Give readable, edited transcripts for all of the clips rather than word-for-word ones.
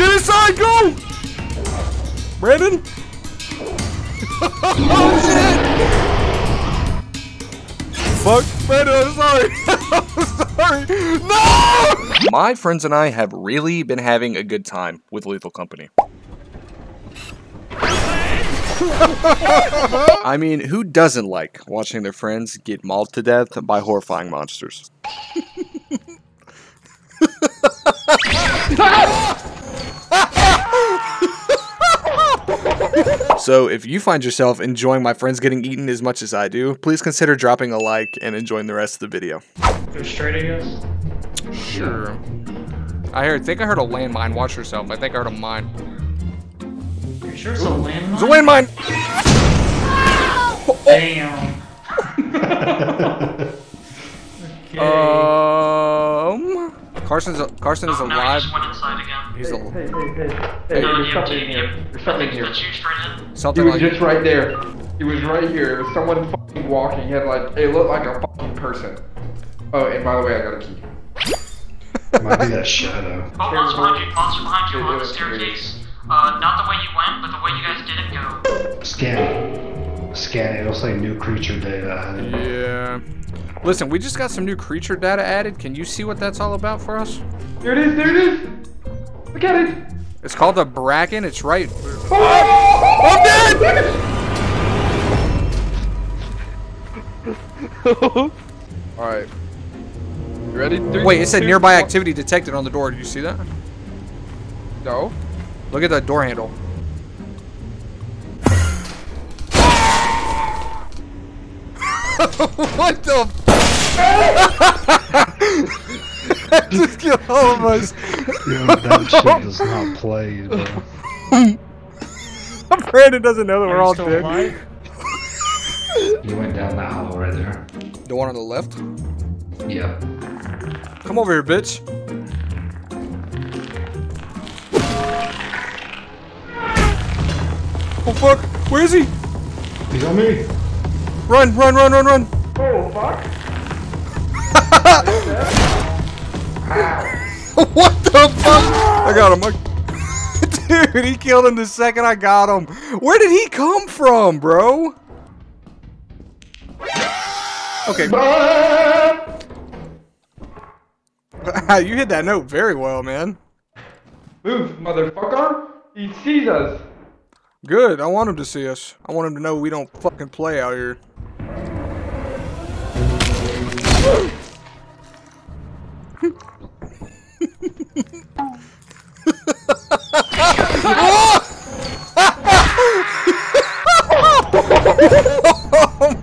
Get inside, go! Brandon? Oh shit! Fuck, Brandon, I'm sorry. I'm sorry. No! My friends and I have really been having a good time with Lethal Company. I mean, who doesn't like watching their friends get mauled to death by horrifying monsters? So if you find yourself enjoying my friends getting eaten as much as I do, please consider dropping a like and enjoying the rest of the video. They're straighting us? Sure. I think I heard a landmine. Watch yourself. I think I heard a mine. You sure it's a landmine? It's a landmine! Oh. Damn. Okay. Carson is alive. He's alive. Hey, there's something in here. There's something here. Something like that. He was just right there. He was right here. It was someone fucking walking. He had like, it looked like a fucking person. Oh, and by the way, I got a key. Might be that shadow. Monster behind you on the staircase. Not the way you went, but the way you guys didn't go. Scan it. It'll say new creature data. Yeah. Listen, we just got some new creature data added. Can you see what that's all about for us? There it is, there it is! Look at it! It's called the Bracken, it's right... Oh, I'm dead! Alright. You ready? Wait, it said nearby activity detected on the door. Did you see that? No. Look at that door handle. What the f- I just killed all of us. Yo, that shit does not play, bro. Brandon doesn't know that we're all dead. You went down that hole right there. The one on the left? Yeah. Come over here, bitch. Oh fuck, where is he? He's on me. Run, run, run, run, run! Oh, fuck! What the fuck? I got him. Dude, he killed him the second I got him. Where did he come from, bro? Okay. You hit that note very well, man. Move, motherfucker! He sees us! Good, I want him to see us. I want him to know we don't fucking play out here. Oh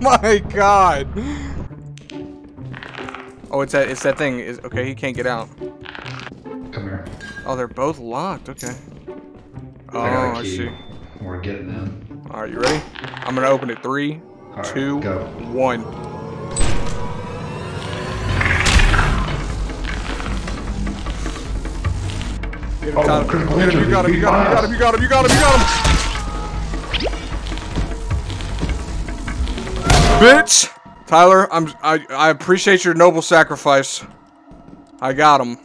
my god! Oh, it's that thing. Okay, he can't get out. Come here. Oh, they're both locked. Okay. Oh, I see. We're getting in. All right, you ready? I'm gonna open it. 3, 2, 1. You got him, you got him, you got him, you got him, you got him, you got him! Bitch! Tyler, I appreciate your noble sacrifice. I got him.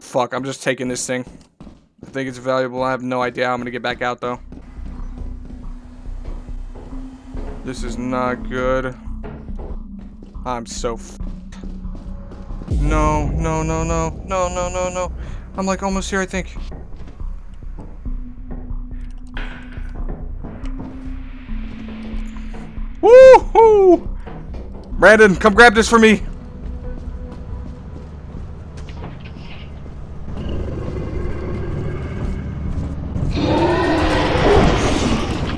Fuck, I'm just taking this thing. I think it's valuable. I have no idea how I'm gonna get back out, though. This is not good. I'm so f***ed. No, no, no, no, no, no, no, no. I'm like almost here, I think. Woohoo! Brandon, come grab this for me.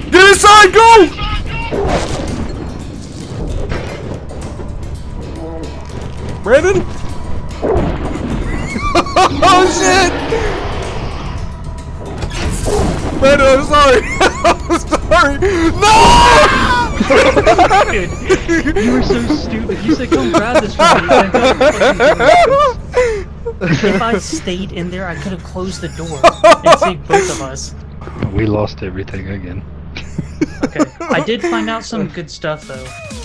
Get inside, go! Brandon? Oh shit! Brandon, I'm sorry. I'm sorry. No! You were so stupid. You said, "Come grab this for me." If I stayed in there, I could have closed the door and saved both of us. We lost everything again. Okay. I did find out some good stuff though.